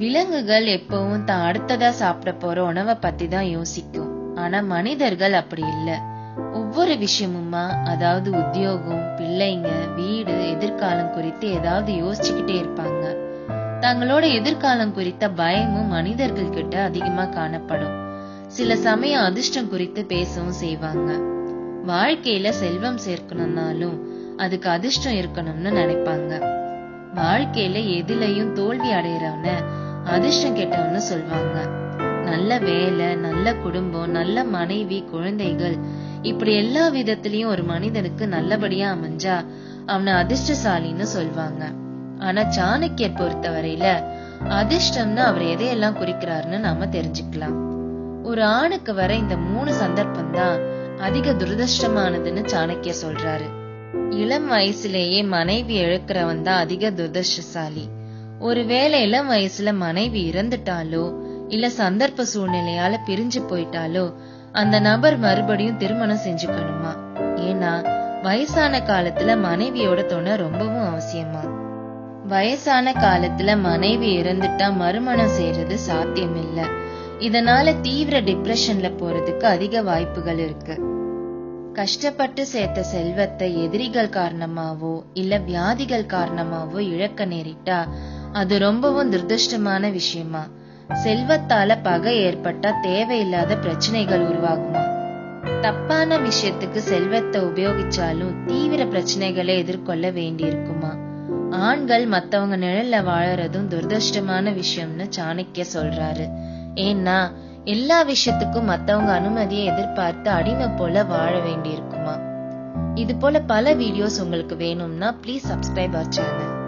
விலங்குகள் எப்பவும் தான் அடுத்ததா சாப்பிட போற உணவை பத்தி தான் யோசிக்கும். ஆனா மனிதர்கள் அப்படி இல்ல. ஒவ்வொரு விஷயமுமா, அதாவது உத்தியோகம், பிள்ளைங்க, வீடு, எதிர்காலம் குறித்து ஏதாவது யோசிச்சுக்கிட்டே இருப்பாங்க. தங்களோட எதிர்காலம் குறித்த பயமும் மனிதர்கள் கிட்ட அதிகமா காணப்படும். சில சமயம் அதிர்ஷ்டம் குறித்து பேசவும் செய்வாங்க. வாழ்க்கையில செல்வம் சேர்க்கணும்னாலும் அதுக்கு அதிர்ஷ்டம் இருக்கணும்னு நினைப்பாங்க. வாழ்க்கையில எதிலையும் தோல்வி அடையறவன அதிர்ஷ்டம் கெட்டவன்னு சொல்வாங்க. நல்ல வேலை, நல்ல குடும்பம், நல்ல மனைவி, குழந்தைகள், இப்படி எல்லா விதத்திலயும் ஒரு மனிதனுக்கு நல்லபடியா அமைஞ்சா அவனை அதிர்ஷ்டசாலின்னு சொல்வாங்க. ஆனா சாணக்கியர் பொறுத்தவரையில அதிர்ஷ்டம்னு அவர் எதையெல்லாம் குறிக்கிறாருன்னு நாம தெரிஞ்சுக்கலாம். ஒரு ஆணுக்கு வர இந்த 3 சந்தர்ப்பம் தான் அதிக துரதிருஷ்டமானதுன்னு சாணக்கியர் சொல்றாரு. இளம் வயசுலேயே மனைவி இழக்கிறவன் தான் அதிக துரதிருஷ்டசாலி. ஒருவேளை இளம் வயசுல மனைவி இறந்துட்டாலோ இல்ல சந்தர்ப்ப சூழ்நிலையால பிரிஞ்சு போயிட்டாலோ அந்த நபர் மறுபடியும் திருமணம் செஞ்சுக்கணுமா? ஏன்னா வயசான காலத்துல மனைவியோட துணை ரொம்பவும் அவசியமா. வயசான காலத்துல மனைவி இறந்துட்டா மறுமணம் செய்யறது சாத்தியம் இல்ல. இதனால தீவிர டிப்ரெஷன்ல போறதுக்கு அதிக வாய்ப்புகள் இருக்கு. கஷ்டப்பட்டு சேர்த்த செல்வத்தை எதிரிகள் காரணமாவோ இல்ல வியாதிகள் காரணமாவோ இழக்க நேரிட்டா அது ரொம்பவும் துர்திருஷ்டமான விஷயமா. செல்வத்தால பகை ஏற்பட்டா தேவையில்லாத பிரச்சனைகள் உருவாகுமா. தப்பான விஷயத்துக்கு செல்வத்தை உபயோகிச்சாலும் தீவிர பிரச்சனைகளை எதிர்கொள்ள வேண்டி இருக்குமா. ஆண்கள் மத்தவங்க நிழல்ல வாழறதும் துர்திருஷ்டமான விஷயம்னு சாணக்கிய சொல்றாரு. ஏன்னா எல்லா விஷயத்துக்கும் மத்தவங்க அனுமதியை எதிர்பார்த்து அடிமை போல வாழ வேண்டி இருக்குமா. இது போல பல வீடியோஸ் உங்களுக்கு வேணும்னா ப்ளீஸ் சப்ஸ்கிரைப் ஆர் சேனல்.